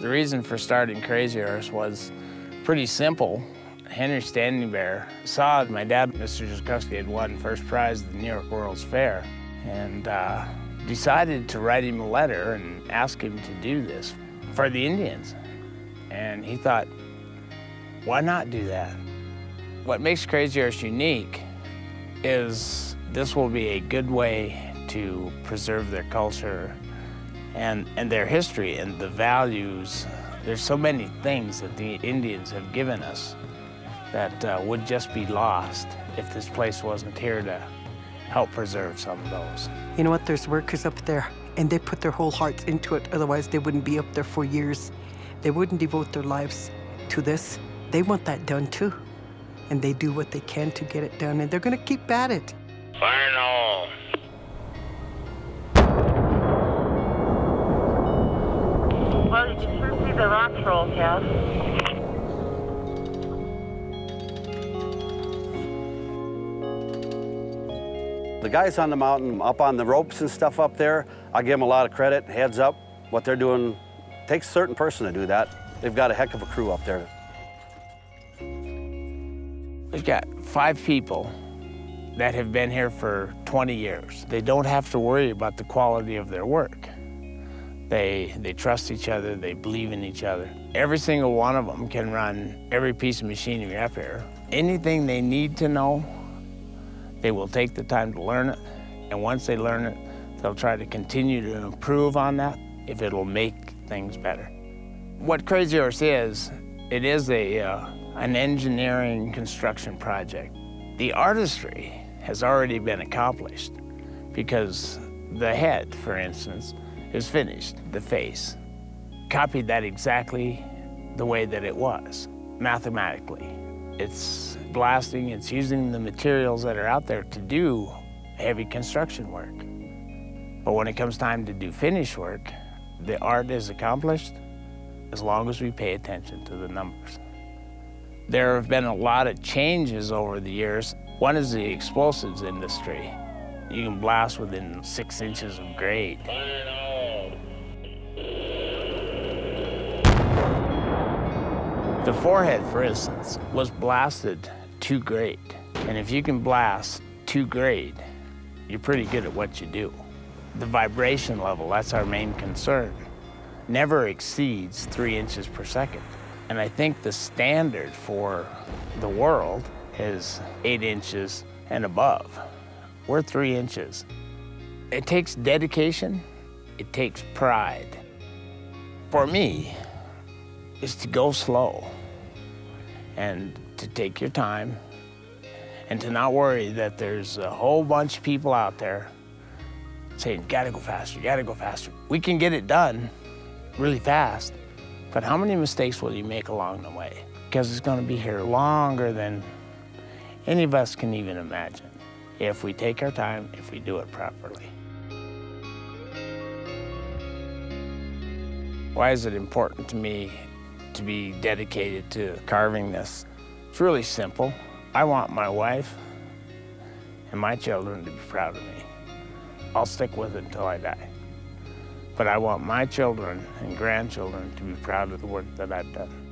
The reason for starting Crazy Horse was pretty simple. Henry Standing Bear saw my dad, Mr. Ziolkowski, had won first prize at the New York World's Fair, and decided to write him a letter and ask him to do this for the Indians. And he thought, why not do that? What makes Crazy Horse unique is this will be a good way to preserve their culture and their history and the values. There's so many things that the Indians have given us that would just be lost if this place wasn't here to help preserve some of those. You know what, there's workers up there, and they put their whole hearts into it, otherwise they wouldn't be up there for years. They wouldn't devote their lives to this. They want that done too, and they do what they can to get it done, and they're gonna keep at it. Fire and all. Well, you can sure see the rocks roll, Kev. The guys on the mountain, up on the ropes and stuff up there, I give them a lot of credit, heads up, what they're doing. Takes a certain person to do that. They've got a heck of a crew up there. We've got 5 people that have been here for 20 years. They don't have to worry about the quality of their work. They trust each other, they believe in each other. Every single one of them can run every piece of machinery up here. Anything they need to know, they will take the time to learn it, and once they learn it, they'll try to continue to improve on that if it'll make things better. What Crazy Horse is, it is an engineering construction project. The artistry has already been accomplished because the head, for instance, is finished, the face. Copied that exactly the way that it was, mathematically. It's blasting, it's using the materials that are out there to do heavy construction work. But when it comes time to do finish work, the art is accomplished as long as we pay attention to the numbers. There have been a lot of changes over the years. One is the explosives industry. You can blast within 6 inches of grade. The forehead, for instance, was blasted to grade. And if you can blast to grade, you're pretty good at what you do. The vibration level, that's our main concern, never exceeds 3 inches per second. And I think the standard for the world is 8 inches and above. We're 3 inches. It takes dedication, it takes pride. For me, is to go slow and to take your time and to not worry that there's a whole bunch of people out there saying, gotta go faster, gotta go faster. We can get it done really fast, but how many mistakes will you make along the way? Because it's gonna be here longer than any of us can even imagine if we take our time, if we do it properly. Why is it important to me to be dedicated to carving this? It's really simple. I want my wife and my children to be proud of me. I'll stick with it until I die. But I want my children and grandchildren to be proud of the work that I've done.